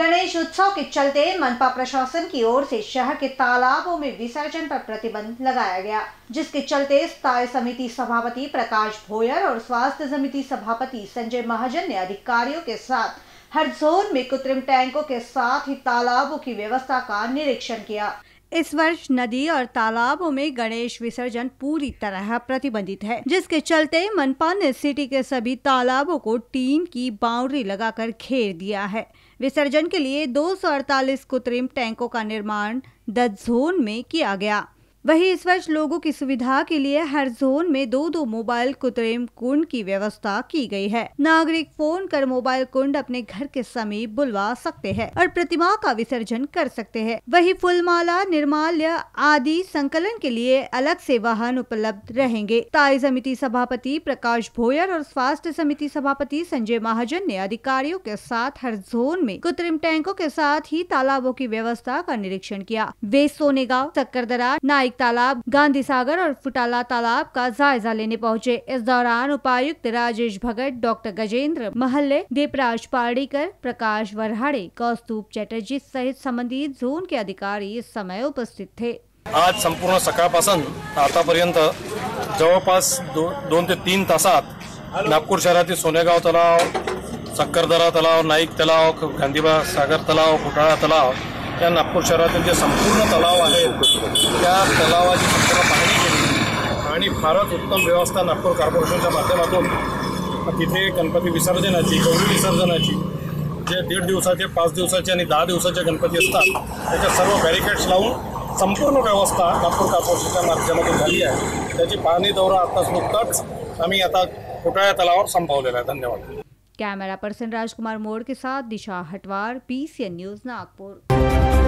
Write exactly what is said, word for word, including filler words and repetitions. गणेश उत्सव के चलते मनपा प्रशासन की ओर से शहर के तालाबों में विसर्जन पर प्रतिबंध लगाया गया, जिसके चलते स्थायी समिति सभापति प्रकाश भोयर और स्वास्थ्य समिति सभापति संजय महाजन ने अधिकारियों के साथ हर जोन में कृत्रिम टैंकों के साथ ही तालाबों की व्यवस्था का निरीक्षण किया। इस वर्ष नदी और तालाबों में गणेश विसर्जन पूरी तरह प्रतिबंधित है, जिसके चलते मनपा ने सिटी के सभी तालाबों को टीन की बाउंड्री लगाकर घेर दिया है। विसर्जन के लिए दो सौ अड़तालीस कृत्रिम टैंकों का निर्माण दस जोन में किया गया। वहीं इस वर्ष लोगों की सुविधा के लिए हर जोन में दो दो मोबाइल कृत्रिम कुंड की व्यवस्था की गई है। नागरिक फोन कर मोबाइल कुंड अपने घर के समीप बुलवा सकते हैं और प्रतिमा का विसर्जन कर सकते हैं। वहीं फूलमाला, निर्माल्य आदि संकलन के लिए अलग से वाहन उपलब्ध रहेंगे। स्थायी समिति सभापति प्रकाश भोयर और स्वास्थ्य समिति सभापति संजय महाजन ने अधिकारियों के साथ हर जोन में कृत्रिम टैंकों के साथ ही तालाबों की व्यवस्था का निरीक्षण किया। वे सोनेगांव, सक्करदरा, नाई तालाब, गांधी सागर और फुटाला तालाब का जायजा लेने पहुंचे। इस दौरान उपायुक्त राजेश भगत, डॉक्टर गजेंद्र महल्ले, दीपराज पाड़ीकर, प्रकाश बरहाड़े, कौस्तुभ चटर्जी सहित संबंधित जोन के अधिकारी इस समय उपस्थित थे। आज संपूर्ण सकाळपासून आतापर्यंत जवळपास दोन ते तीन तासात नागपूर शहरातील सोनेगाव तलाव, सक्करदरा तलाव, नाईक तलाव, गांधी सागर तलाव, फुटाला तलाव या नागपूर शहरातील जे संपूर्ण तलाव आहेत त्या तलावाची संपूर्ण पाहणी केली आणि फारच उत्तम व्यवस्था नागपूर कॉर्पोरेशनच्या माध्यमातून तिथे गणपती विसर्जनाची, गौरी विसर्जनाची जे दीड दिवसाचे, पाच दिवसाचे आणि दहा दिवसाचे गणपती असतात त्याच्या सर्व बॅरिकेड्स लावून संपूर्ण व्यवस्था नागपूर कॉर्पोरेशनच्या माध्यमातून झाली आहे। त्याची पाहणी दौरा आत्ताच नुकताच आम्ही आता फुटाळा तलावावर संपवलेला आहे। धन्यवाद। कैमरा पर्सन राजकुमार मोरे के साथ Disha Hatwar, I N B C N news Nagpur.